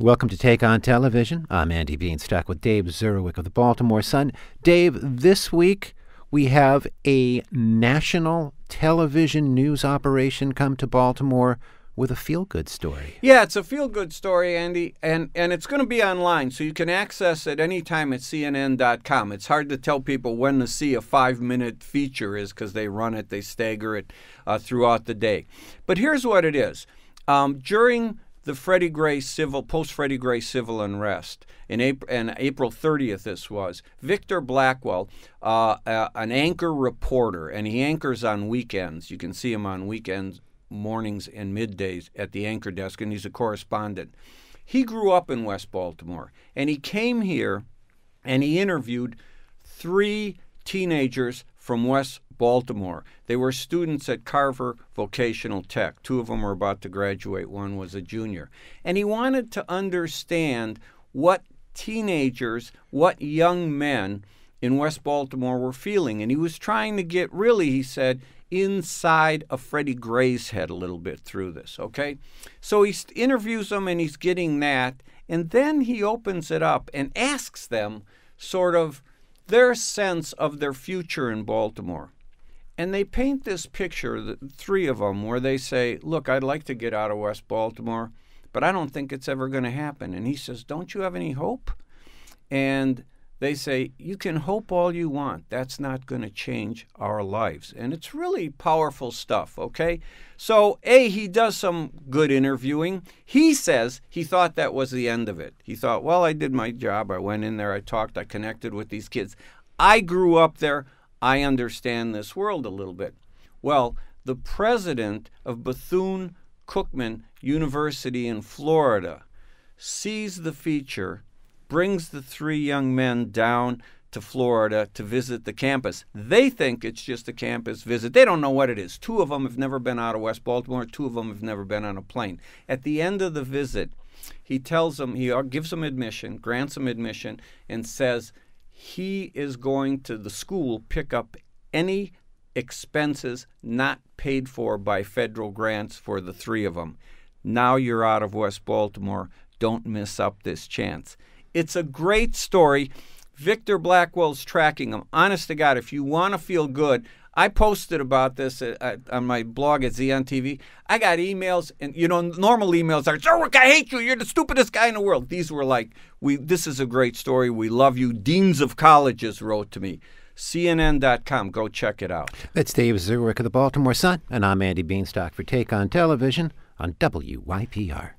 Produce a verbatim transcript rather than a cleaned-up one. Welcome to Take on Television. I'm Andy Beanstock with Dave Zurawik of the Baltimore Sun. Dave, this week we have a national television news operation come to Baltimore with a feel-good story. Yeah, it's a feel-good story, Andy, and, and it's going to be online, so you can access it anytime at C N N dot com. It's hard to tell people when to see a five-minute feature is because they run it, they stagger it uh, throughout the day. But here's what it is. Um, during the Freddie Gray civil, post-Freddie Gray civil unrest, in April, and April thirtieth this was, Victor Blackwell, uh, uh, an anchor reporter, and he anchors on weekends. You can see him on weekends, mornings, and middays at the anchor desk, and he's a correspondent. He grew up in West Baltimore, and he came here, and he interviewed three teenagers from West Baltimore. They were students at Carver Vocational Tech. Two of them were about to graduate. One was a junior. And he wanted to understand what teenagers, what young men in West Baltimore were feeling. And he was trying to get, really, he said, inside of Freddie Gray's head a little bit through this, okay? So he interviews them, and he's getting that. And then he opens it up and asks them sort of their sense of their future in Baltimore. And they paint this picture, the three of them, where they say, look, I'd like to get out of West Baltimore, but I don't think it's ever going to happen. And he says, don't you have any hope? And they say, you can hope all you want. That's not going to change our lives. And it's really powerful stuff, okay? So, A, he does some good interviewing. He says he thought that was the end of it. He thought, well, I did my job. I went in there. I talked. I connected with these kids. I grew up there. I understand this world a little bit. Well, the president of Bethune-Cookman University in Florida sees the feature, brings the three young men down to Florida to visit the campus. They think it's just a campus visit. They don't know what it is. Two of them have never been out of West Baltimore. Two of them have never been on a plane. At the end of the visit, he tells them, he gives them admission, grants them admission, and says, he is going to the school pick up any expenses not paid for by federal grants for the three of them. Now you're out of West Baltimore. Don't miss up this chance. It's a great story. Victor Blackwell's tracking them. Honest to God, if you want to feel good, I posted about this on my blog at Z N T V. I got emails, and you know, normal emails are, Zurawik, I hate you. You're the stupidest guy in the world. These were like, we. This is a great story. We love you. Deans of colleges wrote to me. C N N dot com. Go check it out. That's Dave Zurawik of the Baltimore Sun, and I'm Andy Beanstock for Take on Television on W Y P R.